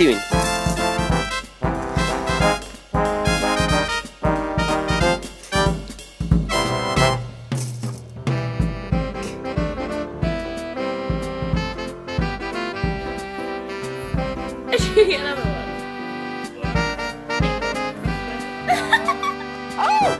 you doing? Another one. Oh!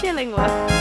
Chilling one.